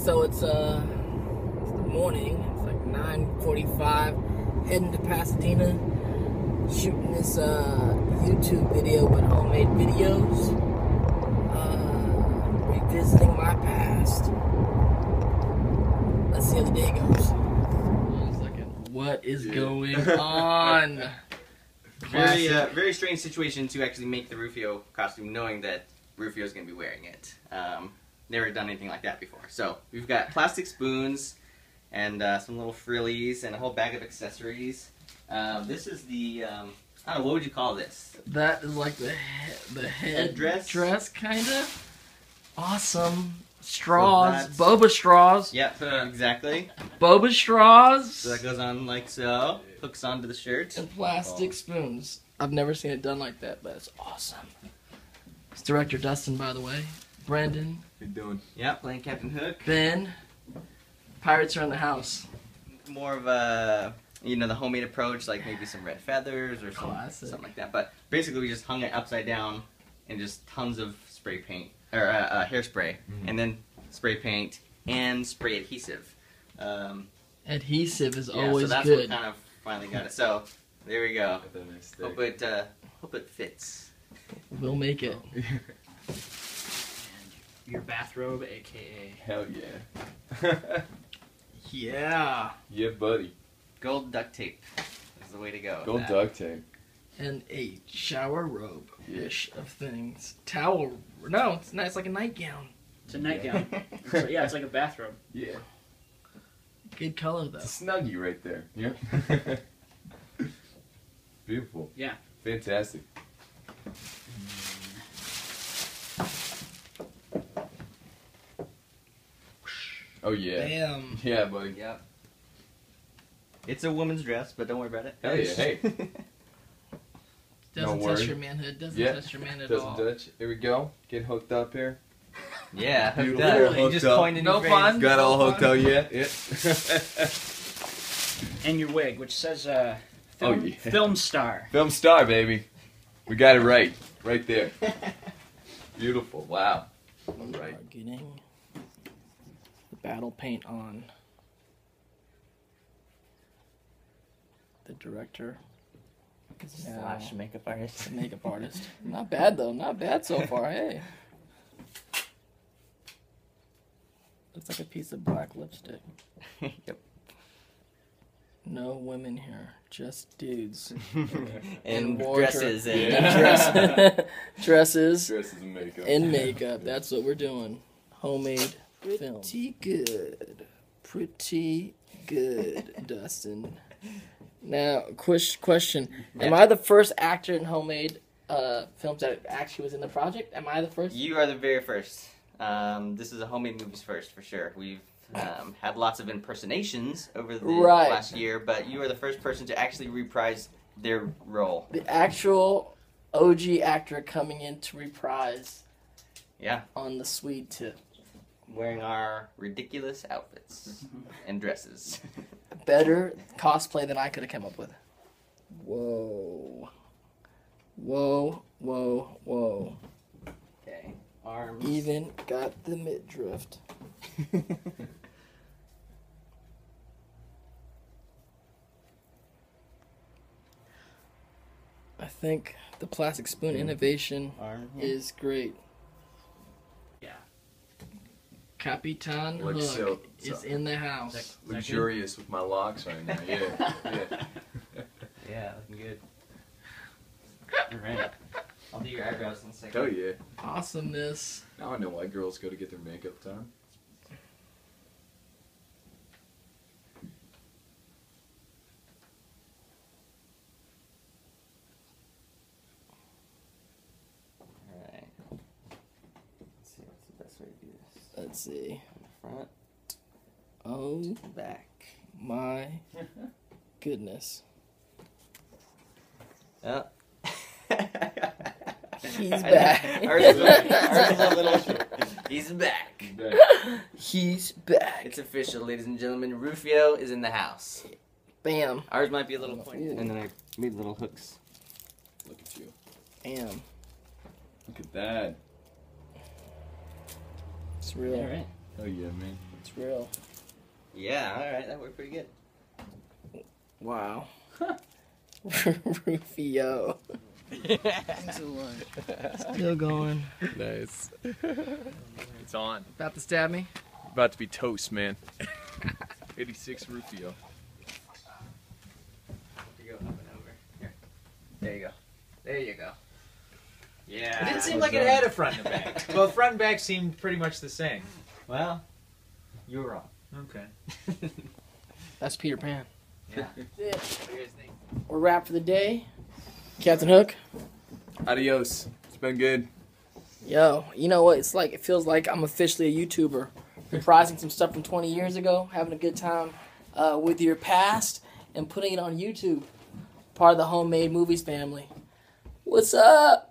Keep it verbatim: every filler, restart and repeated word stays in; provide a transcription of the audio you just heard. so it's uh it's the morning. It's like nine forty-five. Heading to Pasadena, shooting this uh YouTube video with homemade videos. Uh, revisiting my past. Let's see how the day goes. What is Dude. going on? Very, uh, very strange situation to actually make the Rufio costume, knowing that Rufio's gonna be wearing it. Um, never done anything like that before. So we've got plastic spoons and uh, some little frillies and a whole bag of accessories. Uh, this is the um, I don't know, what would you call this? That is like the he the head, head dress, dress kind of. Awesome. Straws, so boba straws. Yep, uh, exactly. Boba straws. So that goes on like so, hooks onto the shirt. And plastic oh. spoons. I've never seen it done like that, but it's awesome. It's director Dustin, by the way. Brandon. How you doing? Yeah, playing Captain Hook. Ben. Pirates are in the house. More of a, you know, the homemade approach, like maybe some red feathers or some, something like that. But basically we just hung it upside down and just tons of spray paint. Or uh, uh, hairspray, mm-hmm. and then spray paint and spray adhesive. Um, adhesive is yeah, always so that's good. What kind of finally got it. So there we go. Hope it uh, hope it fits. We'll make it. And your bathrobe, aka. Hell yeah. Yeah. Yeah, buddy. Gold duct tape is the way to go. Gold duct tape. And a shower robe-ish yeah. of things. Towel. No, it's not. It's like a nightgown. It's a nightgown. So, yeah, it's like a bathrobe. Yeah. Good color, though. It's a snuggie right there. Yeah. Beautiful. Yeah. Fantastic. Oh, yeah. Damn. Yeah, buddy. Yeah. It's a woman's dress, but don't worry about it. Hell yeah. Hey. Doesn't no touch your manhood. Doesn't yeah. touch your manhood at all. Doesn't touch. Here we go. Get hooked up here. Yeah, hooked Dude, up. You just pointed no fun. Got no all hooked up yet? Yeah. And your wig, which says uh, film, oh, yeah. film star. Film star, baby. We got it right. Right there. Beautiful. Wow. We right. are getting the battle paint on. The director. Slash makeup artist. Makeup artist. Not bad though. Not bad so far. Hey. Looks like a piece of black lipstick. Yep. No women here. Just dudes. And dresses and, and dress dresses. Dresses and makeup. And makeup. That's what we're doing. Homemade Pretty film. Pretty good. Pretty good, Dustin. Now, question. Am I the first actor in homemade uh, films that actually was in the project? Am I the first? You are the very first. Um, this is a Homemade Movies first, for sure. We've um, had lots of impersonations over the right. last year, but you are the first person to actually reprise their role. The actual O G actor coming in to reprise yeah. on the Swede tip. Wearing our ridiculous outfits and dresses. Better cosplay than I could have come up with. Whoa. Whoa, whoa, whoa. Okay, arms. Even got the midriff. I think the plastic spoon mm. innovation Arm. is great. Capitan Hook so, so is in the house. Is that, is luxurious with my locks right now. Yeah, yeah, yeah, looking good. All right, I'll do your eyebrows in a second. Oh yeah, awesomeness. Now I know why girls go to get their makeup done. Let's see. Front. Oh. Back. My goodness. Oh. He's back. Ours is a little short. He's back. back. He's back. It's official, ladies and gentlemen. Rufio is in the house. Bam. Ours might be a little pointed. And then I made little hooks. Look at you. Bam. Look at that. It's real. Yeah, right. Oh yeah, man. It's real. Yeah, alright, that worked pretty good. Wow. Rufio. Thanks a lot. Still going. Nice. It's on. About to stab me? About to be toast, man. eighty-six Rufio. You go up and over. Here. There you go. There you go. Yeah. It didn't seem like it had a front and a back. Well, front and back seemed pretty much the same. Well, you were wrong. Okay. That's Peter Pan. Yeah. That's it. We're wrapped for the day. Captain Hook. Adios. It's been good. Yo, you know what? It's like, it feels like I'm officially a YouTuber. Reprising some stuff from twenty years ago, having a good time uh, with your past, and putting it on YouTube. Part of the Homemade Movies family. What's up?